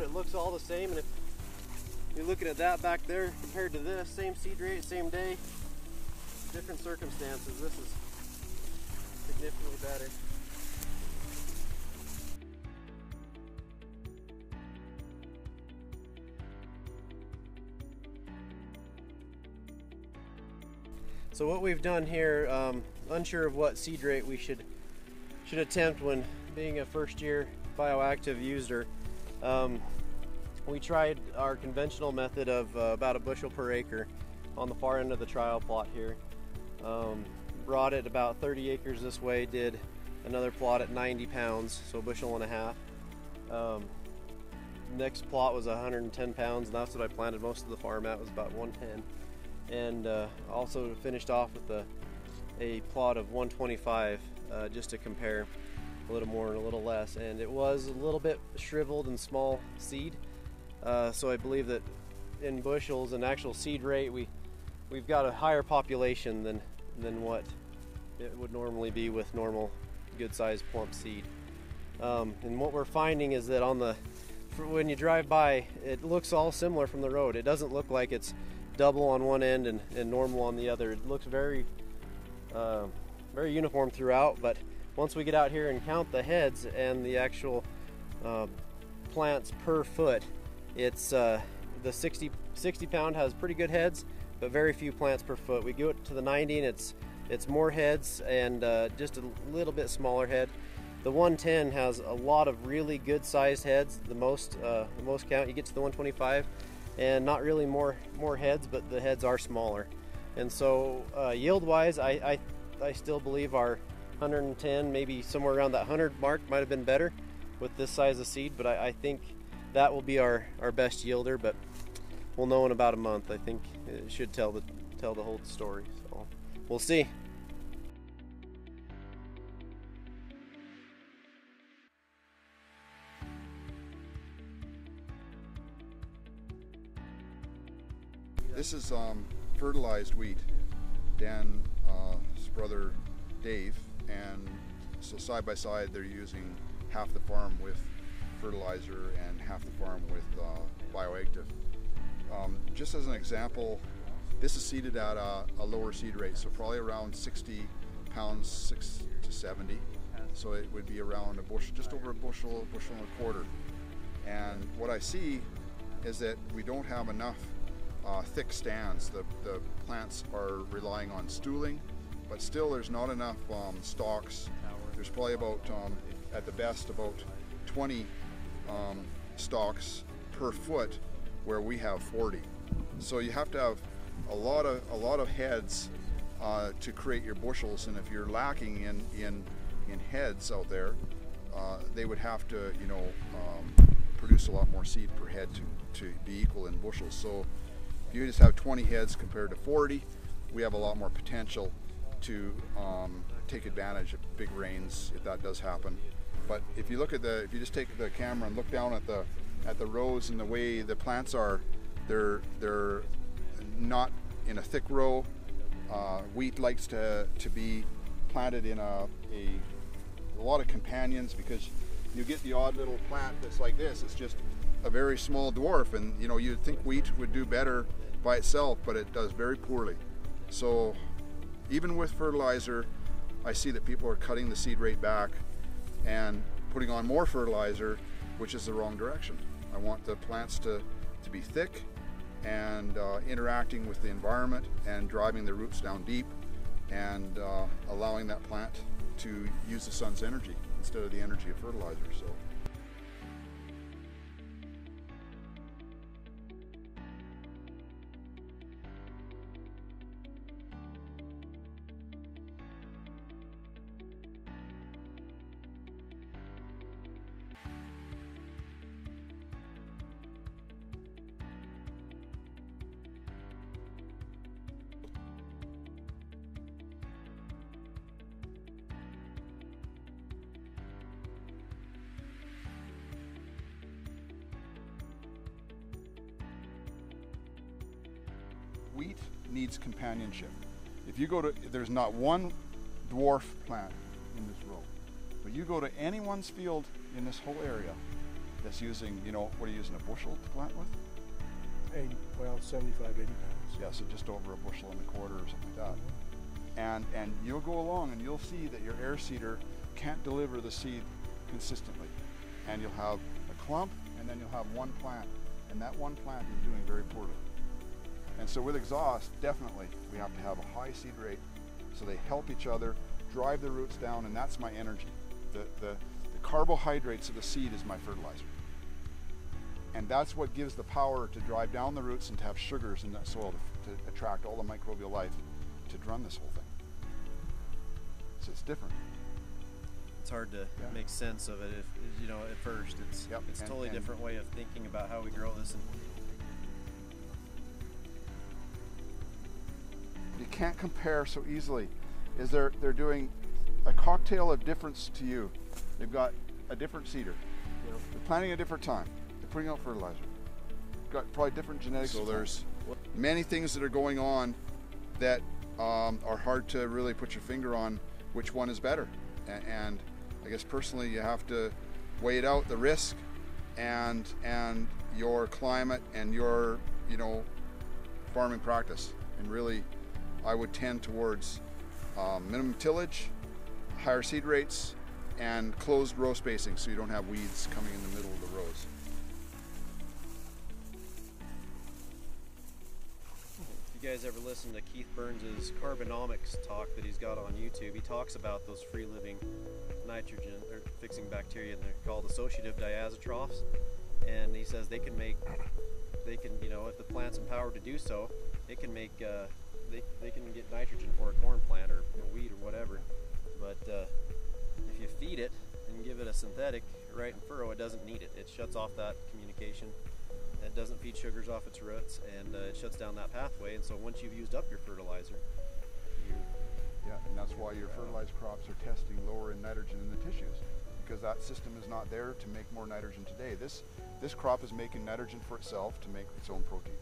road, it looks all the same. And if you're looking at that back there compared to this, same seed rate, same day, different circumstances, this is significantly better. So what we've done here, unsure of what seed rate we should attempt when being a first-year bioactive user, we tried our conventional method of about a bushel per acre on the far end of the trial plot here. Brought it about 30 acres this way, did another plot at 90 pounds, so a bushel and a half. Next plot was 110 pounds, and that's what I planted most of the farm at, was about 110. And also finished off with a plot of 125 just to compare a little more and a little less. And it was a little bit shriveled and small seed, so I believe that in bushels and actual seed rate we've got a higher population than what it would normally be with normal good-sized plump seed. And what we're finding is that when you drive by, it looks all similar from the road. It doesn't look like it's double on one end and normal on the other. It looks very very uniform throughout, but once we get out here and count the heads and the actual plants per foot, it's the 60 pound has pretty good heads, but very few plants per foot. We go to the 90 and it's more heads and just a little bit smaller head. The 110 has a lot of really good sized heads, the most count. You get to the 125 and not really more heads, but the heads are smaller. And so yield wise, I still believe our 110, maybe somewhere around that 100 mark, might have been better with this size of seed, but I think that will be our best yielder, but we'll know in about a month. I think it should tell the whole story, so we'll see. This is fertilized wheat. Dan, his brother Dave, and so side by side they're using half the farm with fertilizer and half the farm with bioactive. Just as an example, this is seeded at a lower seed rate, so probably around 60 pounds, 6 to 70. So it would be around a bushel, just over a bushel and a quarter. And what I see is that we don't have enough thick stands. The plants are relying on stooling, but still there's not enough stalks. There's probably about, at the best, about 20 stalks per foot, where we have 40. So you have to have a lot of heads to create your bushels, and if you're lacking in heads out there, they would have to, you know, produce a lot more seed per head to be equal in bushels. So if you just have 20 heads compared to 40, we have a lot more potential to take advantage of big rains if that does happen. But if you look at if you just take the camera and look down at the rows and the way the plants are, they're not in a thick row. Wheat likes to be planted in a lot of companions, because you get the odd little plant that's like this. It's just a very small dwarf, and you know, you'd think wheat would do better by itself, but it does very poorly. So even with fertilizer, I see that people are cutting the seed rate back and putting on more fertilizer, which is the wrong direction. I want the plants to be thick and interacting with the environment and driving the roots down deep and allowing that plant to use the sun's energy instead of the energy of fertilizer. So wheat needs companionship. If you go to, there's not one dwarf plant in this row, but you go to anyone's field in this whole area that's using, you know, what are you using, a bushel to plant with? 80, well, 75, 80 pounds. Yeah, so just over a bushel and a quarter or something like that. Mm-hmm. And you'll go along and you'll see that your air seeder can't deliver the seed consistently. And you'll have a clump, and then you'll have one plant. And that one plant is doing very poorly. And so with exhaust, definitely, we have to have a high seed rate so they help each other, drive the roots down, and that's my energy. The carbohydrates of the seed is my fertilizer. And that's what gives the power to drive down the roots and to have sugars in that soil to attract all the microbial life to run this whole thing. So it's different. It's hard to make sense of it, if, you know, at first. It's it's a totally different way of thinking about how we grow this. And you can't compare so easily. Is they're doing a cocktail of difference to you. They've got a different seeder. Yep. They're planting at a different time. They're putting out fertilizer. Got probably different genetics. So there's many things that are going on that are hard to really put your finger on which one is better. And I guess personally you have to weigh it out, the risk and your climate and your, you know, farming practice. And really I would tend towards minimum tillage, higher seed rates, and closed row spacing so you don't have weeds coming in the middle of the rows. If you guys ever listen to Keith Burns' Carbonomics talk that he's got on YouTube, he talks about those free-living nitrogen, or fixing bacteria, and they're called associative diazotrophs, and he says they can, you know, if the plant's empowered to do so, it can make they can get nitrogen for a corn plant or a weed or whatever, but if you feed it and give it a synthetic right in furrow, it doesn't need it. It shuts off that communication. It doesn't feed sugars off its roots, and it shuts down that pathway. And so once you've used up your fertilizer, and that's why your fertilized crops are testing lower in nitrogen in the tissues, because that system is not there to make more nitrogen today. This crop is making nitrogen for itself to make its own protein.